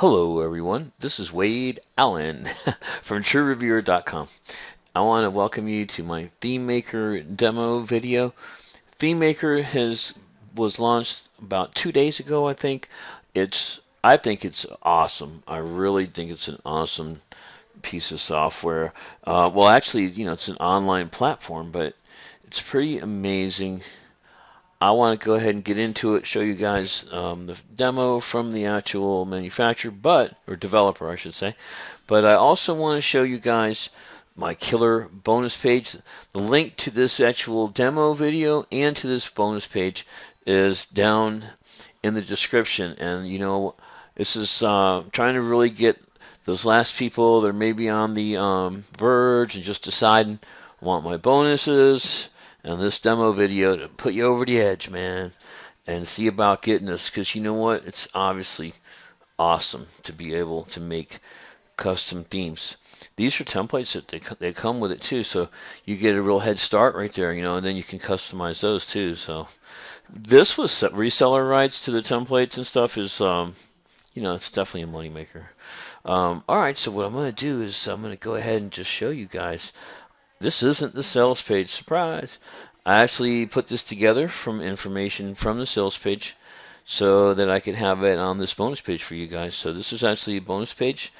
Hello everyone, this is Wade Allen from TrueReviewer.com. I want to welcome you to my ThemeMaker demo video. ThemeMaker was launched about 2 days ago, I think. I think it's awesome. I really think it's an awesome piece of software. Well, actually, you know, it's an online platform, but it's pretty amazing. I want to go ahead and get into it, show you guys the demo from the actual manufacturer, or developer, I should say. But I also want to show you guys my killer bonus page. The link to this actual demo video and to this bonus page is down in the description. And you know, this is trying to really get those last people that are maybe on the verge and just deciding, I want my bonuses. And this demo video to put you over the edge, man, and see about getting this, because you know what, it's obviously awesome to be able to make custom themes. These are templates that they come with it too, so you get a real head start right there, you know, and then you can customize those too. So this was reseller rights to the templates and stuff is you know, it's definitely a moneymaker. All right, so what I'm going to do is I'm going to go ahead and just show you guys. This isn't the sales page, surprise. I actually put this together from information from the sales page so that I could have it on this bonus page for you guys. So this is actually a bonus page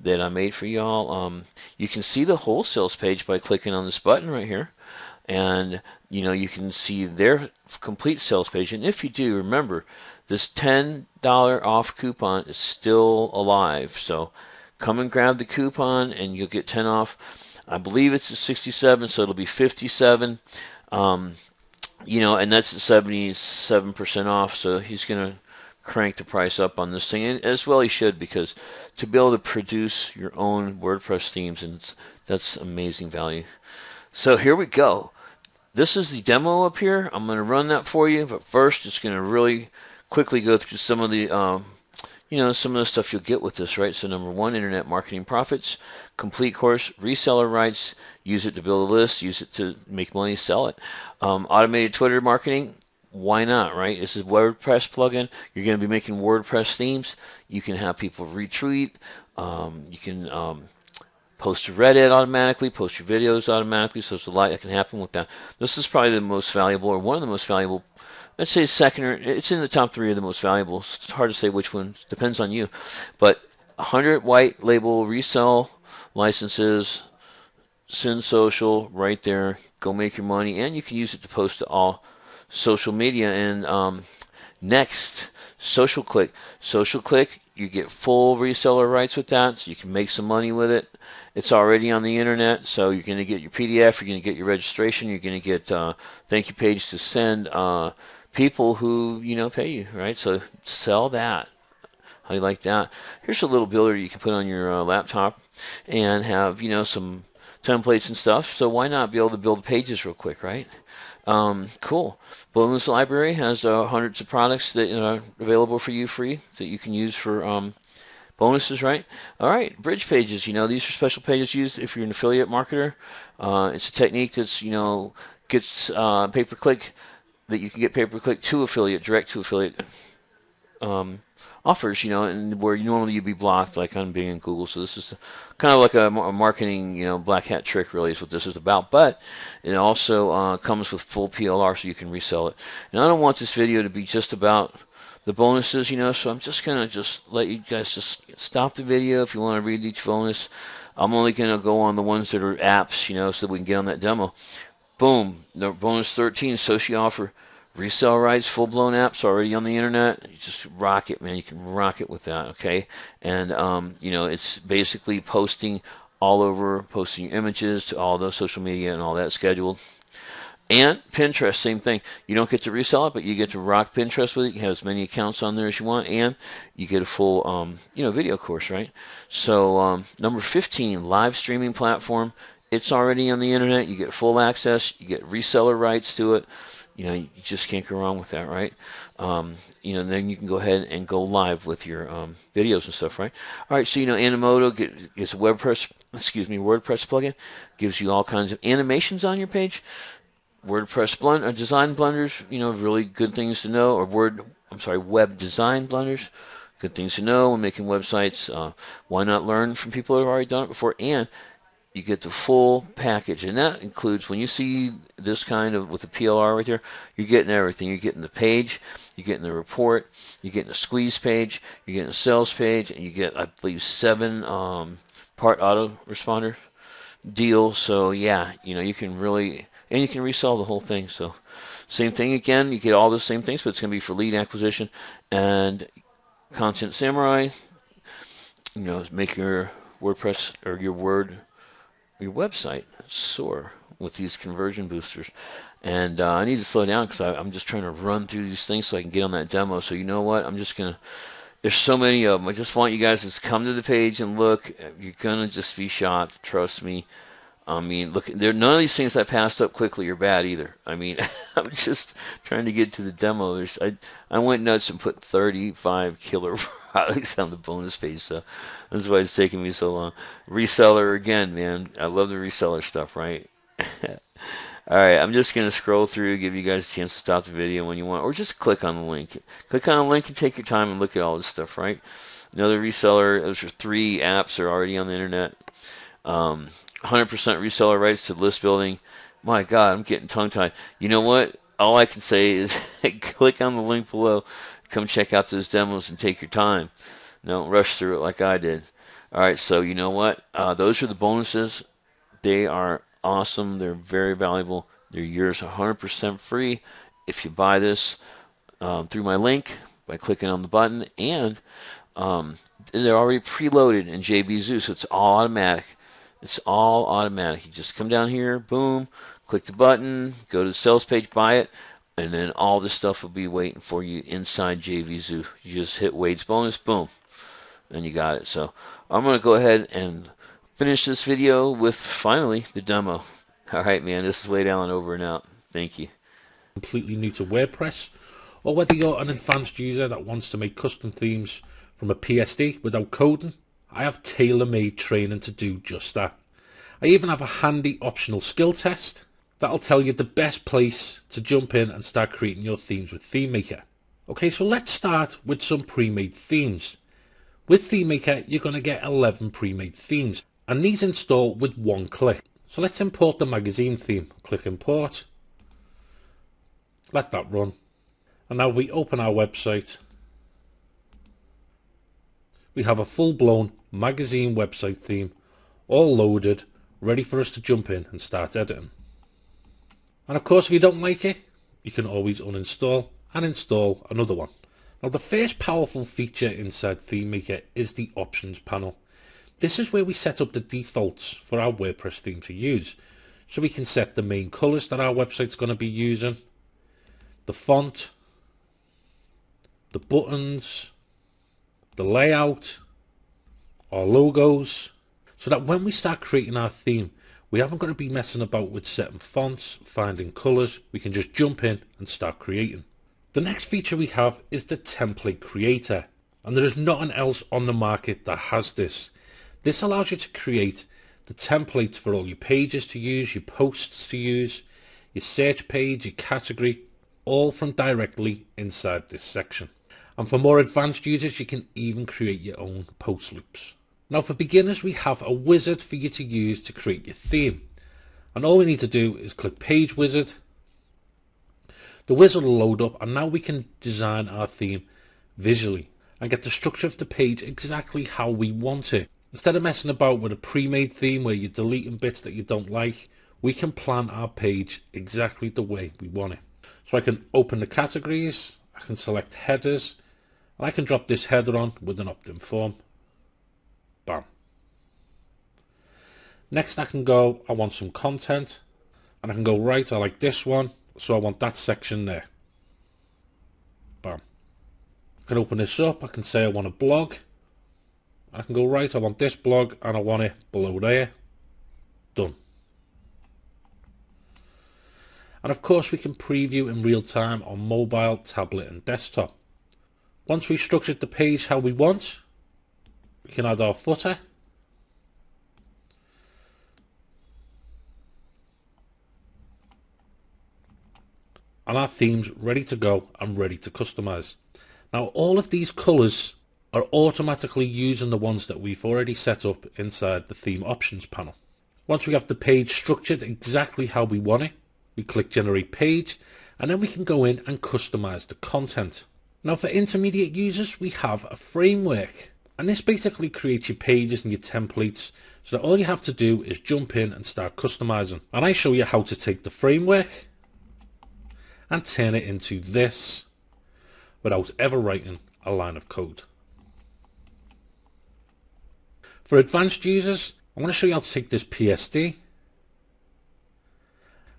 that I made for y'all. You can see the whole sales page by clicking on this button right here. And you know, you can see their complete sales page. And if you do, remember, this $10 off coupon is still alive. So come and grab the coupon and you'll get 10 off. I believe it's at 67, so it'll be 57. You know, and that's at 77% off, so he's gonna crank the price up on this thing, and as well he should, because to be able to produce your own WordPress themes, and that's amazing value. So here we go. This is the demo up here. I'm gonna run that for you, but first it's gonna really quickly go through some of the you know, some of the stuff you'll get with this, right? So number 1, internet marketing profits, complete course, reseller rights, use it to build a list, use it to make money, sell it. Automated Twitter marketing, why not, right? This is WordPress plugin. You're going to be making WordPress themes. You can have people retweet. You can post to Reddit automatically, post your videos automatically. So there's a lot that can happen with that. This is probably the most valuable, or one of the most valuable. I'd say it's in the top 3 of the most valuable. It's hard to say which one, depends on you. But 100 white label resell licenses, Send Social right there. Go make your money, and you can use it to post to all social media. And next, Social Click. Social Click, you get full reseller rights with that, so you can make some money with it. It's already on the internet, so you're going to get your PDF, you're going to get your registration, you're going to get thank you page to send people who, you know, pay you, right? So sell that. How do you like that? Here's a little builder you can put on your laptop and have, you know, some templates and stuff. So why not be able to build pages real quick, right? Cool. Bonus library has hundreds of products that are available for you free that you can use for bonuses, right? All right, bridge pages. You know, these are special pages used if you're an affiliate marketer. It's a technique that's, you know, gets pay-per-click, that you can get pay-per-click to affiliate, direct to affiliate offers, you know, and where you normally you'd be blocked, like on Bing and Google. So this is kind of like a marketing, you know, black hat trick really is what this is about. But it also comes with full PLR, so you can resell it. And I don't want this video to be just about the bonuses, you know, so I'm just gonna just let you guys just stop the video if you want to read each bonus. I'm only gonna go on the ones that are apps, you know, so that we can get on that demo. Boom, bonus 13, Soci offer. Resell rights, full-blown apps already on the internet. You just rock it, man. You can rock it with that, okay? And, you know, it's basically posting all over, posting images to all those social media and all that scheduled. And Pinterest, same thing. You don't get to resell it, but you get to rock Pinterest with it. You have as many accounts on there as you want, and you get a full, you know, video course, right? So number 15, live streaming platform. It's already on the internet. You get full access. You get reseller rights to it. You know, you just can't go wrong with that, right? You know, and then you can go ahead and go live with your videos and stuff, right? All right, so you know, Animoto gets WordPress plugin, gives you all kinds of animations on your page. WordPress design blenders, you know, really good things to know. Or web design blenders. Good things to know when making websites. Why not learn from people who have already done it before? And you get the full package, and that includes, when you see this kind of, with the PLR right there, you're getting everything. You're getting the page, you're getting the report, you're getting a squeeze page, you're getting a sales page, and you get, I believe, 7 part autoresponder deals. So yeah, you know, you can really, and you can resell the whole thing. So same thing again, you get all those same things, but it's going to be for lead acquisition and Content Samurai. You know, make your WordPress or your Word, your website soar with these conversion boosters. And I need to slow down because I'm just trying to run through these things so I can get on that demo. So you know what, I'm just gonna, there's so many of them, I just want you guys to come to the page and look. You're gonna just be shocked, trust me. I mean, look, there, none of these things I passed up quickly are bad either. I mean, I'm just trying to get to the demo. There's, I went nuts and put 35 killer products on the bonus page, so that's why it's taking me so long. Reseller again, man. I love the reseller stuff, right? All right, I'm just going to scroll through, give you guys a chance to stop the video when you want, or just click on the link. Click on the link and take your time and look at all this stuff, right? Another reseller, those are 3 apps that are already on the internet. 100% reseller rights to list building. My God, I'm getting tongue-tied. You know what? All I can say is click on the link below. Come check out those demos and take your time. Don't rush through it like I did. All right, so you know what? Those are the bonuses. They are awesome. They're very valuable. They're yours 100% free if you buy this through my link by clicking on the button. And they're already preloaded in JVZoo, so it's all automatic. It's all automatic. You just come down here, boom, click the button, go to the sales page, buy it, and then all this stuff will be waiting for you inside JVZoo. You just hit Wade's bonus, boom, and you got it. So I'm going to go ahead and finish this video with, finally, the demo. All right, man, this is Wade Allen, over and out. Thank you. Completely new to WordPress, or whether you're an advanced user that wants to make custom themes from a PSD without coding, I have tailor-made training to do just that. I even have a handy optional skill test that'll tell you the best place to jump in and start creating your themes with ThemeMaker. Okay, so let's start with some pre-made themes. With ThemeMaker, you're going to get 11 pre-made themes, and these install with one click. So let's import the magazine theme. Click import. Let that run. And now if we open our website, we have a full-blown magazine website theme, all loaded, ready for us to jump in and start editing. And of course, if you don't like it, you can always uninstall and install another one. Now, the first powerful feature inside ThemeMaker is the options panel. This is where we set up the defaults for our WordPress theme to use. So we can set the main colors that our website's going to be using, the font, the buttons, the layout, our logos, so that when we start creating our theme, we haven't got to be messing about with setting fonts, finding colors. We can just jump in and start creating. The next feature we have is the template creator, and there is nothing else on the market that has this. This allows you to create the templates for all your pages to use, your posts to use, your search page, your category, all from directly inside this section. And for more advanced users, you can even create your own post loops. Now for beginners, we have a wizard for you to use to create your theme. And all we need to do is click Page Wizard. The wizard will load up, and now we can design our theme visually and get the structure of the page exactly how we want it. Instead of messing about with a pre-made theme where you're deleting bits that you don't like, we can plan our page exactly the way we want it. So I can open the categories, I can select headers, I can drop this header on with an opt-in form. Bam. Next I can go, I want some content, and I can go, right, I like this one, so I want that section there. Bam. I can open this up, I can say I want a blog. I can go, right, I want this blog, and I want it below there. Done. And of course we can preview in real time on mobile, tablet and desktop. Once we've structured the page how we want, we can add our footer. And our theme's ready to go and ready to customize. Now all of these colors are automatically using the ones that we've already set up inside the theme options panel. Once we have the page structured exactly how we want it, we click generate page, and then we can go in and customize the content. Now for intermediate users, we have a framework, and this basically creates your pages and your templates so that all you have to do is jump in and start customizing. And I show you how to take the framework and turn it into this without ever writing a line of code. For advanced users, I want to show you how to take this PSD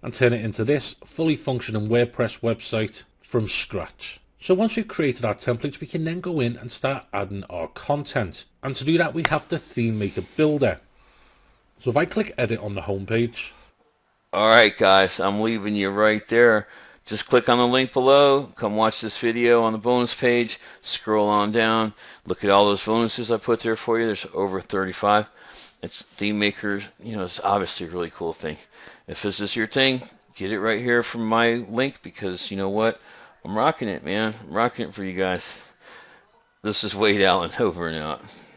and turn it into this fully functioning WordPress website from scratch. So once we've created our templates, we can then go in and start adding our content. And to do that, we have the ThemeMaker builder. So if I click edit on the homepage. All right, guys, I'm leaving you right there. Just click on the link below. Come watch this video on the bonus page. Scroll on down. Look at all those bonuses I put there for you. There's over 35. It's ThemeMaker. You know, it's obviously a really cool thing. If this is your thing, get it right here from my link, because you know what? I'm rocking it, man. I'm rocking it for you guys. This is Wade Allen, over and out.